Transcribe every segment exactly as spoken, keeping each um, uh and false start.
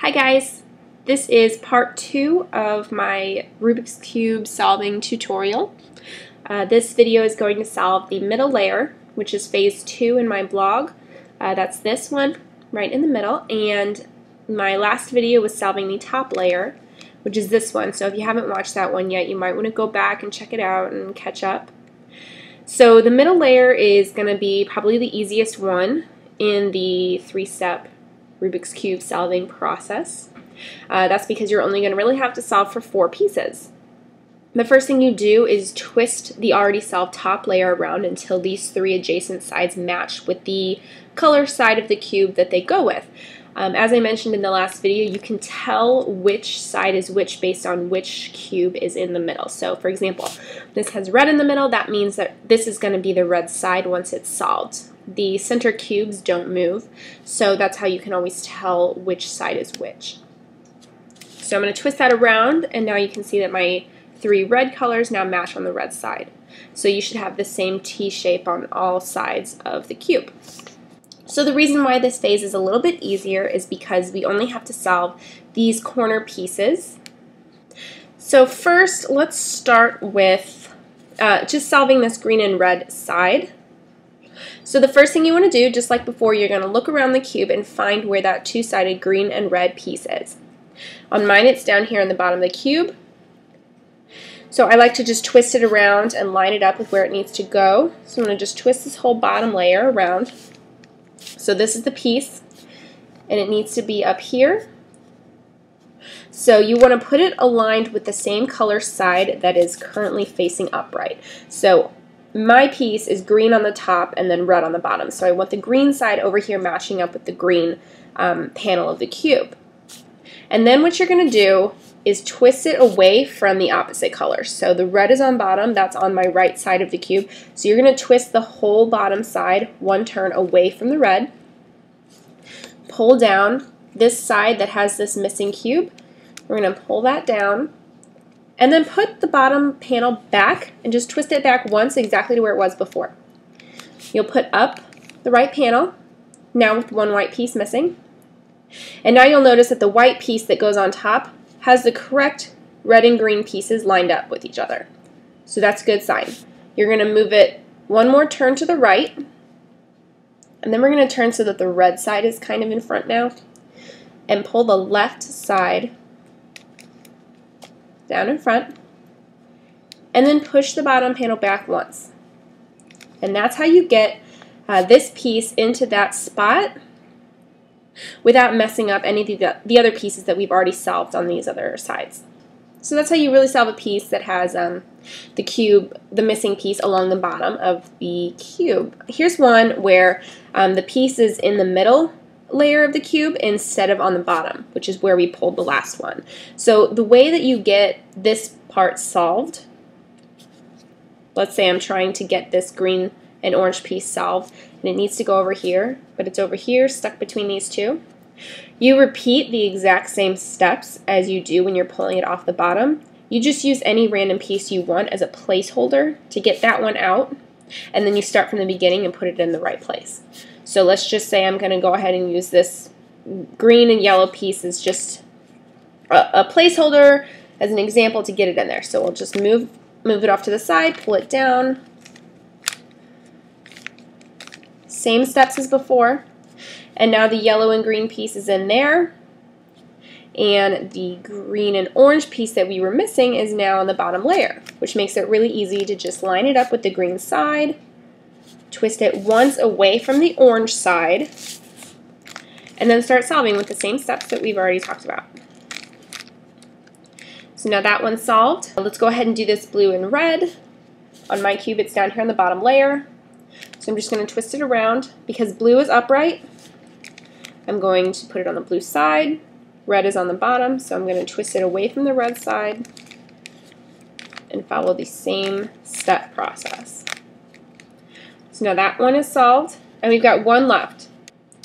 Hi guys, this is part two of my Rubik's Cube solving tutorial. Uh, this video is going to solve the middle layer, which is phase two in my blog. Uh, that's this one right in the middle, and my last video was solving the top layer, which is this one. So if you haven't watched that one yet, you might want to go back and check it out and catch up. So the middle layer is going to be probably the easiest one in the three-step Rubik's Cube solving process. Uh, that's because you're only going to really have to solve for four pieces. The first thing you do is twist the already solved top layer around until these three adjacent sides match with the color side of the cube that they go with. Um, as I mentioned in the last video, you can tell which side is which based on which cube is in the middle. So for example, this has red in the middle, that means that this is going to be the red side once it's solved. The center cubes don't move, so that's how you can always tell which side is which. So I'm going to twist that around, and now you can see that my three red colors now match on the red side. So you should have the same T shape on all sides of the cube. So the reason why this phase is a little bit easier is because we only have to solve these corner pieces. So first, let's start with uh, just solving this green and red side. So the first thing you want to do, just like before, you're going to look around the cube and find where that two-sided green and red piece is. On mine, it's down here on the bottom of the cube. So I like to just twist it around and line it up with where it needs to go. So I'm going to just twist this whole bottom layer around. So this is the piece, and it needs to be up here. So you want to put it aligned with the same color side that is currently facing upright. So my piece is green on the top and then red on the bottom. So I want the green side over here matching up with the green um, panel of the cube. And then what you're going to do is twist it away from the opposite color. So the red is on bottom, that's on my right side of the cube. So you're going to twist the whole bottom side one turn away from the red. Pull down this side that has this missing cube. We're going to pull that down. And then put the bottom panel back and just twist it back once exactly to where it was before. You'll put up the right panel, now with one white piece missing. And now you'll notice that the white piece that goes on top has the correct red and green pieces lined up with each other. So that's a good sign. You're going to move it one more turn to the right, and then we're going to turn so that the red side is kind of in front now, and pull the left side down in front, and then push the bottom panel back once. And that's how you get uh, this piece into that spot without messing up any of the, the other pieces that we've already solved on these other sides. So that's how you really solve a piece that has um, the cube, the missing piece along the bottom of the cube. Here's one where um, the piece is in the middle layer of the cube instead of on the bottom, which is where we pulled the last one. So the way that you get this part solved, let's say I'm trying to get this green and orange piece solved, and it needs to go over here, but it's over here stuck between these two. You repeat the exact same steps as you do when you're pulling it off the bottom. You just use any random piece you want as a placeholder to get that one out, and then you start from the beginning and put it in the right place. So let's just say I'm going to go ahead and use this green and yellow piece as just a, a placeholder as an example to get it in there. So we'll just move, move it off to the side, pull it down. Same steps as before. And now the yellow and green piece is in there. And the green and orange piece that we were missing is now on the bottom layer, which makes it really easy to just line it up with the green side. Twist it once away from the orange side, and then start solving with the same steps that we've already talked about. So now that one's solved. Let's go ahead and do this blue and red. On my cube, it's down here on the bottom layer. So I'm just going to twist it around. Because blue is upright, I'm going to put it on the blue side. Red is on the bottom, so I'm going to twist it away from the red side and follow the same step process. So now that one is solved, and we've got one left.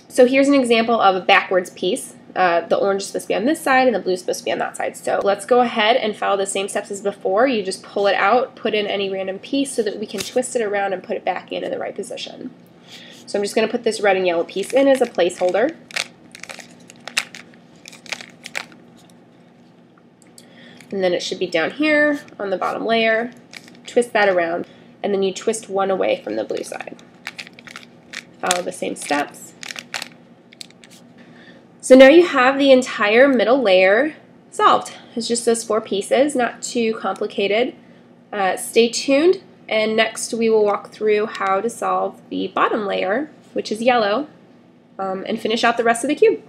So here's an example of a backwards piece. Uh, the orange is supposed to be on this side, and the blue is supposed to be on that side. So let's go ahead and follow the same steps as before. You just pull it out, put in any random piece so that we can twist it around and put it back in in the right position. So I'm just going to put this red and yellow piece in as a placeholder. and then it should be down here on the bottom layer. Twist that around, and then you twist one away from the blue side. Follow the same steps. So now you have the entire middle layer solved. It's just those four pieces, not too complicated. Uh, stay tuned, and next we will walk through how to solve the bottom layer, which is yellow, um, and finish out the rest of the cube.